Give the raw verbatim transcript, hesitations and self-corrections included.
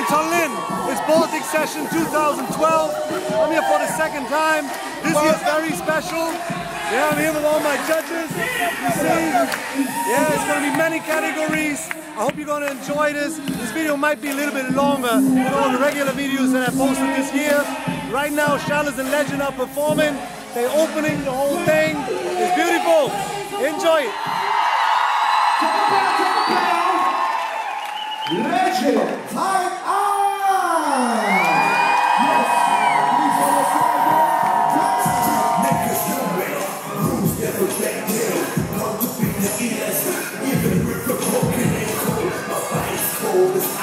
in Tallinn. It's Baltic Session two thousand twelve. I'm here for the second time. This year's very special. Yeah, I'm here with all my judges. You see? Yeah, it's going to be many categories. I hope you're going to enjoy this. This video might be a little bit longer than all the regular videos that I posted this year. Right now, Shalas and Legend are performing. They're opening the whole thing. It's beautiful. Enjoy it. Legend, time on! Yes, please all time. Make us celebrate. Who's never get killed? Come to be the ears. Even with the broken and cold, my body's cold.